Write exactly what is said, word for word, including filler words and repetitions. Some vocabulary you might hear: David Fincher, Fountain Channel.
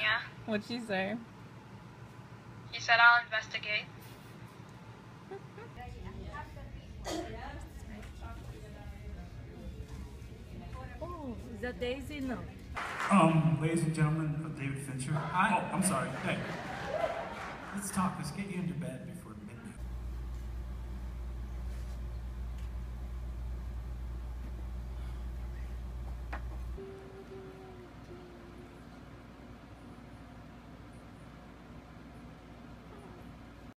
Yeah. What'd she say? He said, I'll investigate. Oh, is that Daisy? No. Um, ladies and gentlemen, David Fincher. I, oh, I'm sorry. Hey. Let's talk. Let's get you into bed.